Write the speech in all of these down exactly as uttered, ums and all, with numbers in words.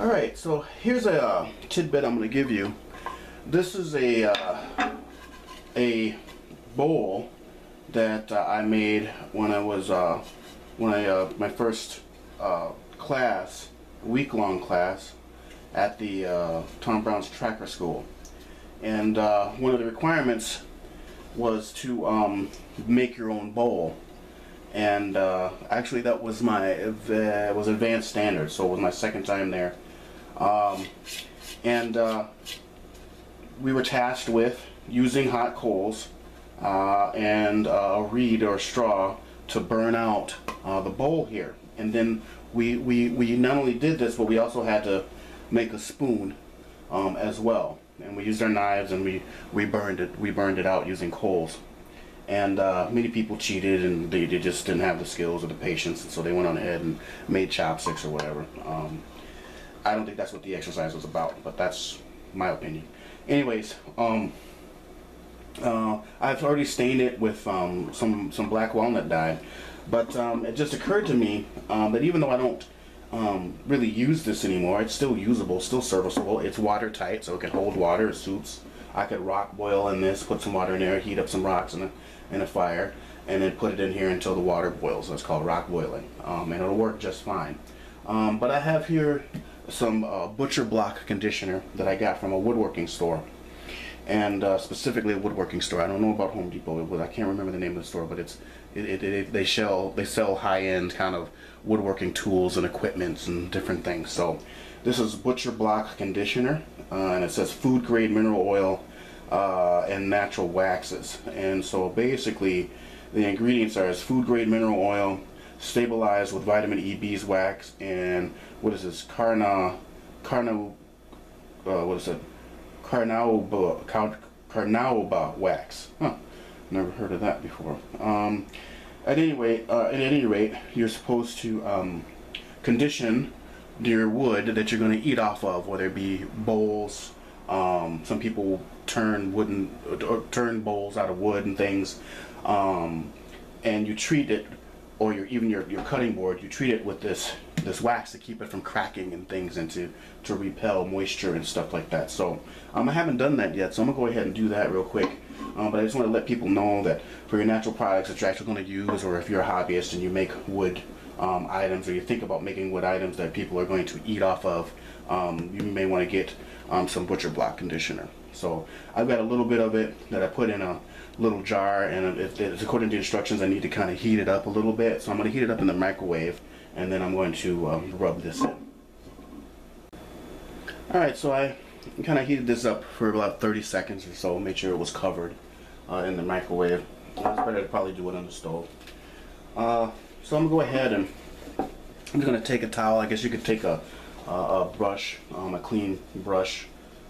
Alright, so here's a uh, tidbit I'm going to give you. This is a, uh, a bowl that uh, I made when I was, uh, when I, uh, my first uh, class, week-long class, at the uh, Tom Brown's Tracker School. And uh, one of the requirements was to um, make your own bowl. And uh, actually that was my, uh, was advanced standard, so it was my second time there. Um, and uh, we were tasked with using hot coals uh, and uh, a reed or a straw to burn out uh, the bowl here. And then we, we, we not only did this, but we also had to make a spoon um, as well. And we used our knives and we, we, burned it, we burned it out using coals. And uh, many people cheated and they, they just didn't have the skills or the patience, and so they went on ahead and made chopsticks or whatever. Um, I don't think that's what the exercise was about, but that's my opinion. Anyways, um, uh, I've already stained it with um, some, some black walnut dye, but um, it just occurred to me um, that even though I don't um, really use this anymore, it's still usable, still serviceable. It's watertight, so it can hold water, soups. I could rock boil in this, put some water in there, heat up some rocks in a, in a fire, and then put it in here until the water boils. That's called rock boiling, um, and it'll work just fine. Um, but I have here some uh, butcher block conditioner that I got from a woodworking store, and uh, specifically a woodworking store. I don't know about Home Depot. It was, I can't remember the name of the store, but it's it, it, it, they sell they sell high-end kind of woodworking tools and equipments and different things. So this is butcher block conditioner, uh, and it says food grade mineral oil uh, and natural waxes. And so basically the ingredients are is food grade mineral oil stabilized with vitamin E beeswax and what is this carna carna uh, what is it carnauba carnauba wax. Huh, never heard of that before. Um, at any rate, uh, at any rate, you're supposed to um, condition your wood that you're going to eat off of, whether it be bowls. Um, some people turn wooden or turn bowls out of wood and things, um, and you treat it, or your, even your, your cutting board, you treat it with this this wax to keep it from cracking and things, and to to repel moisture and stuff like that. So um, I haven't done that yet, so I'm gonna go ahead and do that real quick. Um, but I just want to let people know that for your natural products that you're actually going to use, or if you're a hobbyist and you make wood Um, items, or you think about making wood items that people are going to eat off of, um, you may want to get um, some butcher block conditioner. So I've got a little bit of it that I put in a little jar, and if it's according to the instructions, I need to kind of heat it up a little bit. So I'm going to heat it up in the microwave, and then I'm going to um, rub this in. Alright, so I kind of heated this up for about thirty seconds or so, make sure it was covered uh, in the microwave. It's better to probably do it on the stove. Uh, So I'm going to go ahead and I'm going to take a towel. I guess you could take a, a, a brush, um, a clean brush,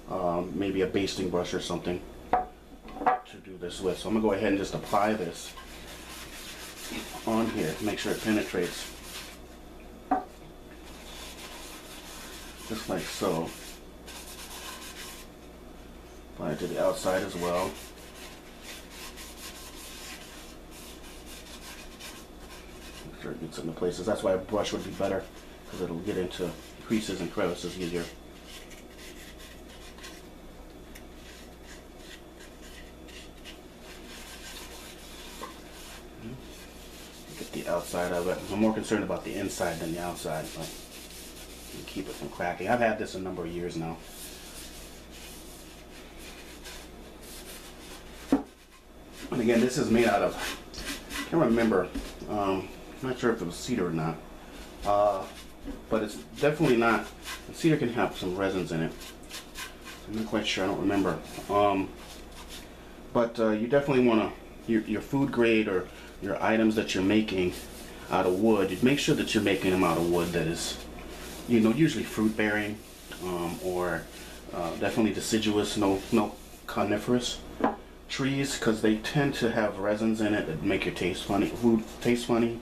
um, maybe a basting brush or something to do this with. So I'm going to go ahead and just apply this on here, make sure it penetrates. Just like so. Apply it to the outside as well. Sure it gets into places. That's why a brush would be better, because it'll get into creases and crevices easier. Get the outside of it. I'm more concerned about the inside than the outside, but keep it from cracking. I've had this a number of years now. And again, this is made out of, I can't remember, um, I'm not sure if it was cedar or not, uh, but it's definitely not. Cedar can have some resins in it. I'm not quite sure. I don't remember. Um, but uh, you definitely want to your, your food grade or your items that you're making out of wood. You make sure that you're making them out of wood that is, you know, usually fruit bearing um, or uh, definitely deciduous, no no coniferous trees, because they tend to have resins in it that make your taste funny. Food taste funny.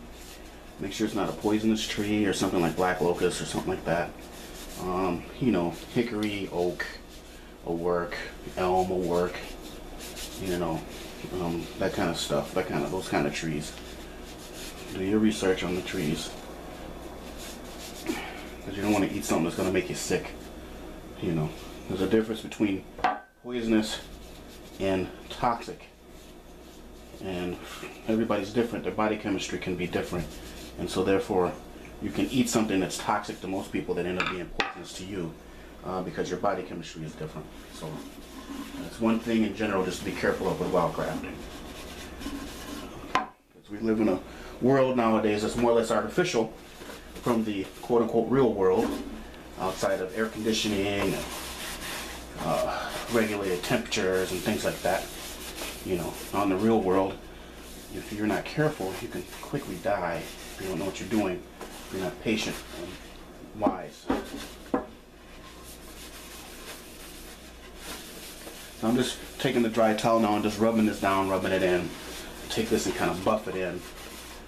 Make sure it's not a poisonous tree or something like black locust or something like that. Um, you know, hickory, oak, will work, elm will work, you know, um, that kind of stuff, that kind of, those kind of trees. Do your research on the trees. because you don't want to eat something that's going to make you sick. You know, there's a difference between poisonous and toxic, and everybody's different. Their body chemistry can be different, and so therefore you can eat something that's toxic to most people that end up being poisonous to you, uh, because your body chemistry is different. So that's one thing in general, just to be careful of with wild crafting, because we live in a world nowadays that's more or less artificial from the quote-unquote real world, outside of air conditioning and uh, regulated temperatures and things like that. You know, on the real world, if you're not careful, you can quickly die if you don't know what you're doing, if you're not patient and wise. So I'm just taking the dry towel now and just rubbing this down, rubbing it in. Take this and kind of buff it in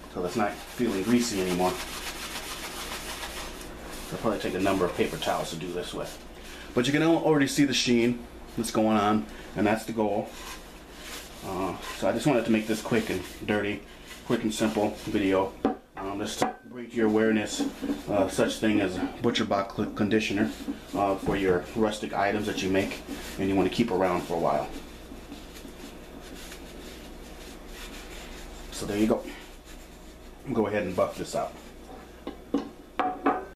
until it's not feeling greasy anymore. I'll probably take a number of paper towels to do this with. But you can already see the sheen that's going on, and that's the goal. Uh, so I just wanted to make this quick and dirty, quick and simple video. Um, just to bring to your awareness uh, such thing as butcher box conditioner uh, for your rustic items that you make and you want to keep around for a while. So there you go. Go ahead and buff this out.